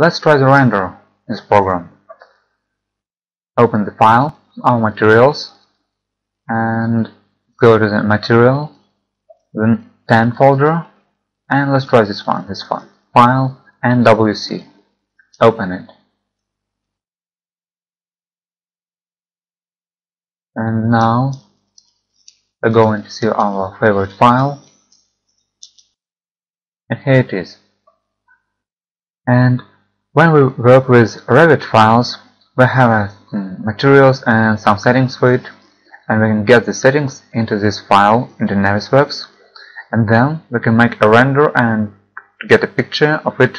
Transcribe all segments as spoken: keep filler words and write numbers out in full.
Let's try the render in this program. Open the file, our materials, and go to the material, then ten folder, and let's try this one, this one, file N W C. Open it. And now we're going to see our favorite file. And here it is. And when we work with Revit files, we have a, mm, materials and some settings for it, and we can get the settings into this file, into Navisworks, and then we can make a render and get a picture of it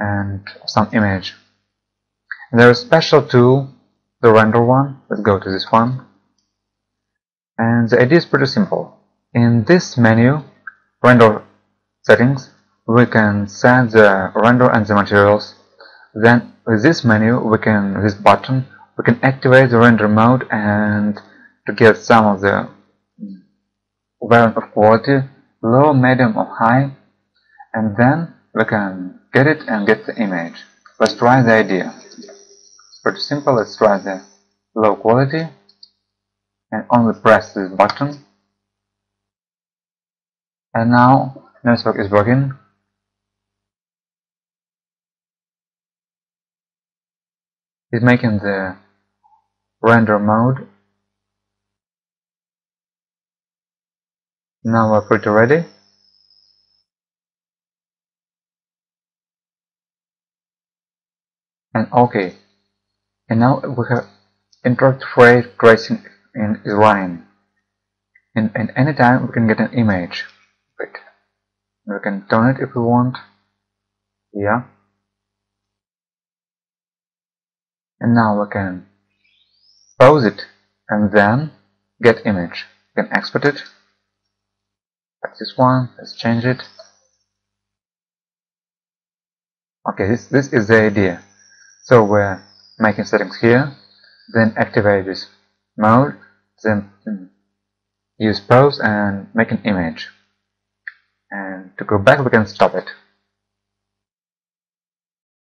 and some image. And there is a special tool, the render one. Let's go to this one. And the idea is pretty simple. In this menu, render settings, we can set the render and the materials. Then with this menu, we can this button, we can activate the render mode and to get some of the variant of quality, low, medium, or high, and then we can get it and get the image. Let's try the idea. It's pretty simple. Let's try the low quality and only press this button. And now Navisworks is working. It's making the render mode. Now we're pretty ready. And OK. And now we have interrupt frame tracing in is running. And at any time we can get an image. Wait. We can turn it if we want. Yeah. And now we can pause it and then get image. We can export it. Like this one. Let's change it. Okay, this this is the idea. So we're making settings here, then activate this mode, then use pause and make an image. And to go back, we can stop it.